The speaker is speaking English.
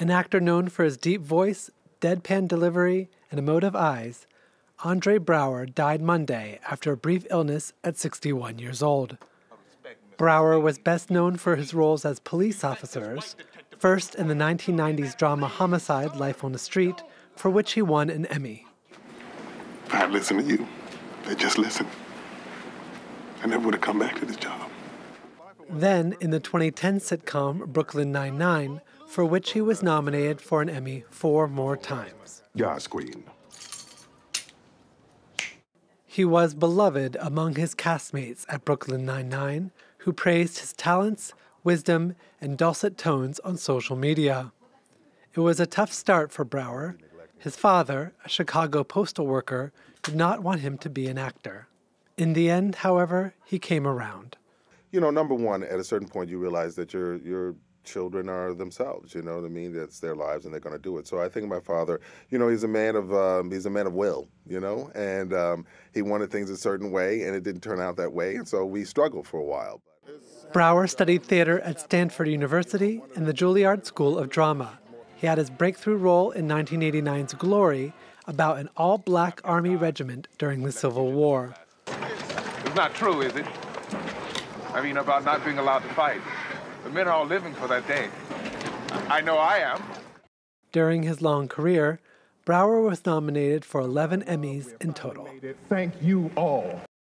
An actor known for his deep voice, deadpan delivery, and emotive eyes, Andre Braugher died Monday after a brief illness at 61 years old. Braugher was best known for his roles as police officers, first in the 1990s drama Homicide: Life on the Street, for which he won an Emmy. I listened to you. I just listened. I never would have come back to this job. Then, in the 2010 sitcom Brooklyn Nine-Nine, for which he was nominated for an Emmy 4 more times. Yes, Queen. He was beloved among his castmates at Brooklyn Nine-Nine, who praised his talents, wisdom, and dulcet tones on social media. It was a tough start for Braugher. His father, a Chicago postal worker, did not want him to be an actor. In the end, however, he came around. You know, number one, at a certain point, you realize that your children are themselves. You know what I mean? That's their lives, and they're going to do it. So I think my father, you know, he's a man of will. You know, and he wanted things a certain way, and it didn't turn out that way, and so we struggled for a while. Braugher studied theater at Stanford University and the Juilliard School of Drama. He had his breakthrough role in 1989's Glory, about an all-black army regiment during the Civil War. It's not true, is it? I mean, about not being allowed to fight. The men are all living for that day. I know I am. During his long career, Braugher was nominated for 11 Emmys in total. Thank you all.